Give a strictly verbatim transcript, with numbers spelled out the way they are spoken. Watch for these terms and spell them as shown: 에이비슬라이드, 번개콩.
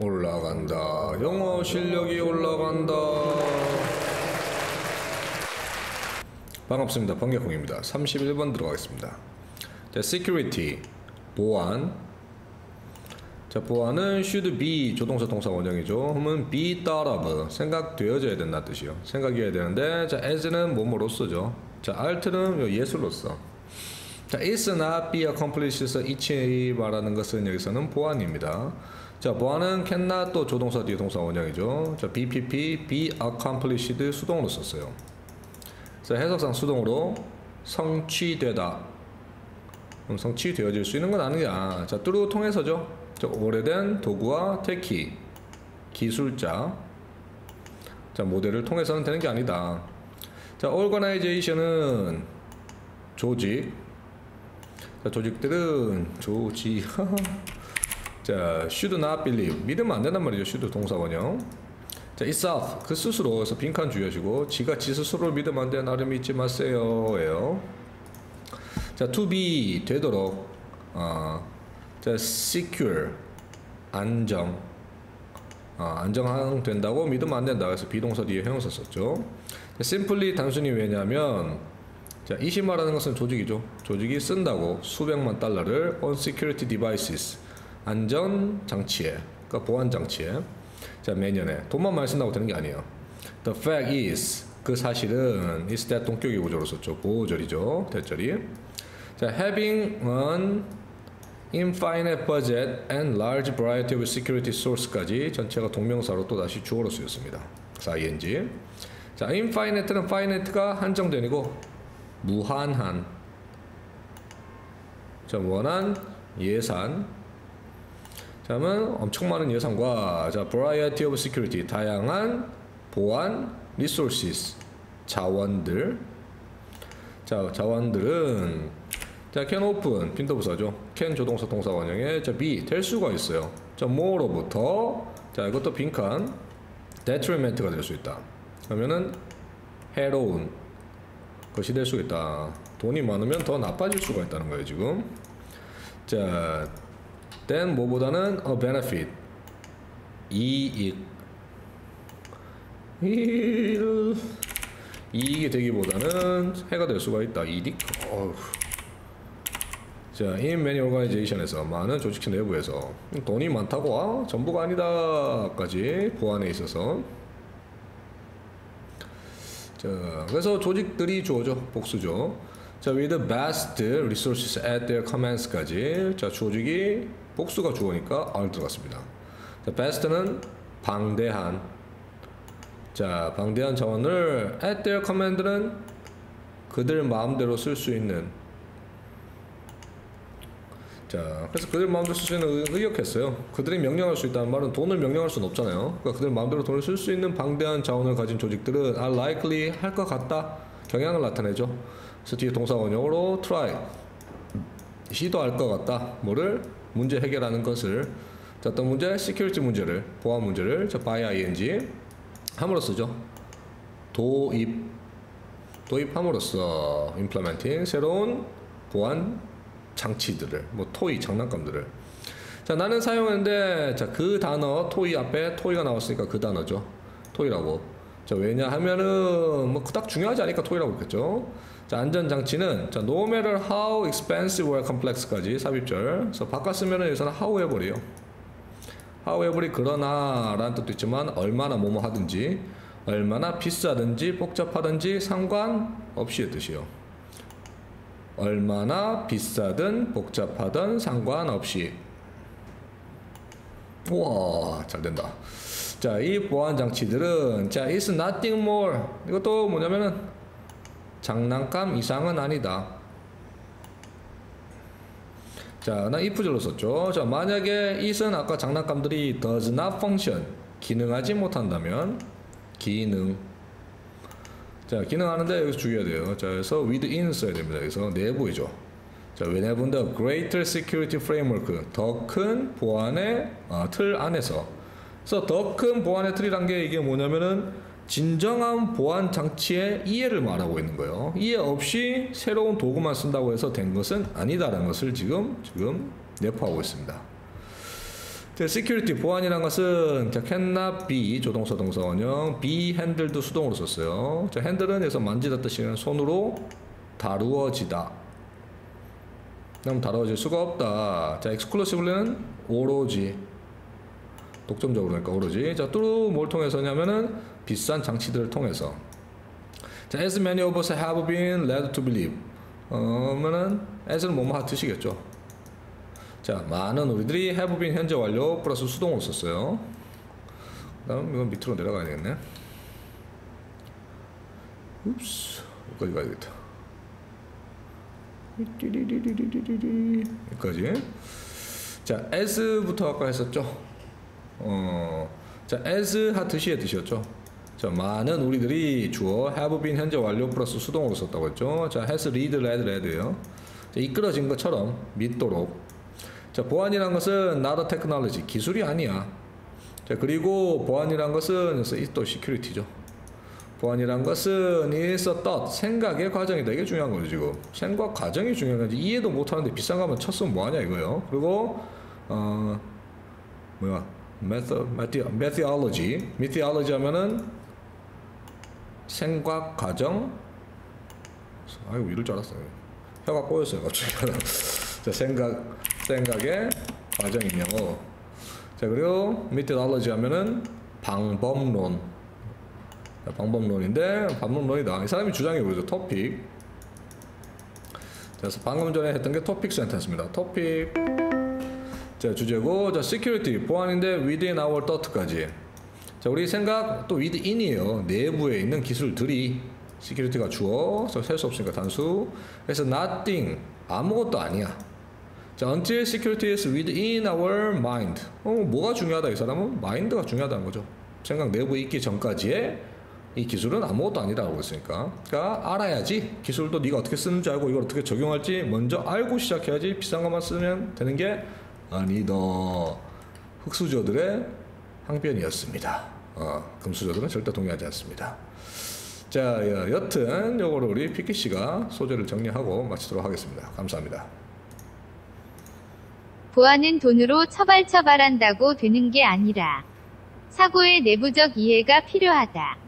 올라간다. 영어 실력이 올라간다. 반갑습니다. 번개콩입니다. 삼십일 번 들어가겠습니다. 자, security, 보안. 자, 보안은 should be, 조동사 동사 원형이죠. 그러면 be thought of, 생각되어져야 된다는 뜻이요. 생각이어야 되는데, 자, as는 몸으로써죠. 자, alt는 예술로써. 자, is not be accomplished, it이 말하는 것은 여기서는 보안입니다. 자, 보안은 can not, 또 조동사 뒤에 동사 원형이죠. 자, bpp, be accomplished, 수동으로 썼어요. 자, 해석상 수동으로 성취되다. 그럼 성취되어질 수 있는 건 아니야. 자, through 통해서죠. 자, 오래된 도구와 테키, 기술자. 자, 모델을 통해서는 되는 게 아니다. 자, organization은 조직. 자, 조직들은 조직. 자, should not believe, 믿으면 안 된단 말이죠. should 동사 원형. 자, itself, 그 스스로에서 빈칸 주의하시고, 지가 지 스스로를 믿으면 안 돼, 나를 믿지 마세요 예요. 자, to be, 되도록. 어, 자, secure, 안정. 어, 안정된다고 믿으면 안 된다. 그래서 비동사 뒤에 형용사 썼죠. 자, simply, 단순히. 왜냐면 자, 이시 말하는 것은 조직이죠. 조직이 쓴다고 수백만 달러를 on security devices, 안전장치에, 그러니까 보안장치에. 자, 매년에 돈만 많이 쓴다고 되는 게 아니에요. The fact is, 그 사실은 is that 동격이 구조로 썼죠. 보호절이죠. 대절이. 자, having an infinite budget and large variety of security source까지 전체가 동명사로 또 다시 주어로 쓰였습니다. 그래서 아이엔지. 자, infinite는 finite가 한정된이고 무한한, 자, 무한한 예산. 자, 그러면 엄청 많은 예산과, 자, variety of security, 다양한 보안, resources, 자원들. 자, 자원들은, 자, can open, 빈도부사죠. can 조동사 동사 원형에, 자, be, 될 수가 있어요. 자, more로부터, 자, 이것도 빈칸, detriment가 될 수 있다. 그러면은 해로운 것이 될 수 있다. 돈이 많으면 더 나빠질 수가 있다는 거예요, 지금. 자, then 뭐보다는 a benefit, 이익. 이익. 이익이 되기보다는 해가 될 수가 있다. 이익. 어휴. 자, in many organization에서, 많은 조직 내부에서 돈이 많다고 아, 전부가 아니다까지 보안에 있어서. 자, 그래서 조직들이 주어죠. 복수죠. 자, with the best resources at their commands까지, 자, 조직이 복수가 주어니까 R 들어갔습니다. 자, best는 방대한, 자, 방대한 자원을, at their command는 그들 마음대로 쓸 수 있는. 자, 그래서 그들 마음대로 쓸 수 있는 의역했어요. 그들이 명령할 수 있다는 말은 돈을 명령할 수는 없잖아요. 그러니까 그들 마음대로 돈을 쓸 수 있는 방대한 자원을 가진 조직들은 are likely, 할 것 같다, 경향을 나타내죠. 그래서 뒤에 동사 원형으로 try, 시도할 것 같다. 뭐를? 문제 해결하는 것을. 자, 어떤 문제? security 문제를, 보안 문제를. 자, by ing 함으로써죠. 도입, 도입함으로써 implementing, 새로운 보안 장치들을, 뭐 토이, 장난감들을. 자, 나는 사용했는데, 자, 그 단어 토이 앞에 토이가 나왔으니까 그 단어죠. 토이라고. 자, 왜냐 하면은 뭐 그닥 중요하지 않으니까 토이라고 그랬겠죠. 자, 안전장치는, 자, no matter how expensive or complex까지 삽입절. 그래서 바깥 쓰면은 여기서는 how ever이에요. how ever이 그러나 라는 뜻도 있지만, 얼마나 뭐뭐 하든지, 얼마나 비싸든지 복잡하든지 상관없이의 뜻이요. 얼마나 비싸든 복잡하든 상관없이. 우와, 잘된다. 자, 이 보안 장치들은, 자, is nothing more, 이것도 뭐냐면은 장난감 이상은 아니다. 자, 나 if절로 썼죠. 자, 만약에 is는 아까 장난감들이 does not function, 기능하지 못한다면, 기능. 자, 기능하는데 여기서 주의해야 돼요. 자, 그래서 within 써야 됩니다. 여기서 내부이죠. 자, whenever the greater security framework, 더 큰 보안의 어, 틀 안에서. 그래서 더 큰 보안의 틀이란 게, 이게 뭐냐면은 진정한 보안 장치의 이해를 말하고 있는 거예요. 이해 없이 새로운 도구만 쓴다고 해서 된 것은 아니다라는 것을 지금 지금 내포하고 있습니다. security 보안이란 것은 자, cannot be 조동사 동사원형 be handle도 수동으로 썼어요. 자, handle은 여기서 만지다 뜻이면 손으로 다루어지다. 그럼 다루어질 수가 없다. 자, exclusively는 오로지 독점적으로 그러니까 오로지. 자, through 뭘 통해서냐면은 비싼 장치들을 통해서. 자, as many of us have been led to believe. 어, 그러면은 as는 뭐뭐 하 뜻이겠죠. 자, 많은 우리들이 have been 현재 완료 플러스 수동으로 썼어요. 그다음 이건 밑으로 내려가야 되겠네. 읍스, 여기까지 가야겠다. 여기까지. 자, as부터 아까 했었죠. 어, 자, as 하 뜻이의 뜻이었죠. 자, 많은 우리들이 주어 have been 현재 완료 플러스 수동으로 썼다고 했죠. 자, has lead, led, led예요. 자, 이끌어진 것처럼 믿도록. 자, 보안이란 것은 not a technology, 기술이 아니야. 자, 그리고 보안이란 것은 is 또 security죠. 보안이란 것은 is a thought, 생각의 과정이다. 이게 중요한 거죠, 지금. 생각 과정이 중요한 거지. 이해도 못 하는데 비싼 거면 쳤으면 뭐 하냐 이거예요. 그리고 어 뭐야? method, methodology, methodology 하면은 생각 과정. 아이고, 이럴 줄 알았어요. 혀가 꼬였어요, 갑자기. 자, 생각 생각의 과정이냐고. 자, 그리고 methodology 하면은 방법론. 자, 방법론인데 방법론이다. 이 사람이 주장해 보죠. topic. 자, 그래서 방금 전에 했던 게 topic sentence입니다. topic. 자, 주제고. 자, security 보안인데 within our thought까지. 자, 우리 생각 또 within이에요. 내부에 있는 기술들이. security가 주어. 셀 수 없으니까 단수. 그래서 nothing 아무것도 아니야. 자, until security is within our mind. 어, 뭐가 중요하다? 이 사람은 마인드가 중요하다는 거죠. 생각 내부에 있기 전까지의 이 기술은 아무것도 아니라고 했으니까. 그러니까 알아야지. 기술도 네가 어떻게 쓰는지 알고 이걸 어떻게 적용할지 먼저 알고 시작해야지. 비싼 것만 쓰면 되는 게 아니다. 흑수저들의 항변이었습니다. 어, 금수저들은 절대 동의하지 않습니다. 자, 여튼 요거를 우리 피키씨가 소재를 정리하고 마치도록 하겠습니다. 감사합니다. 보안은 돈으로 처벌처벌한다고 되는 게 아니라 사고의 내부적 이해가 필요하다.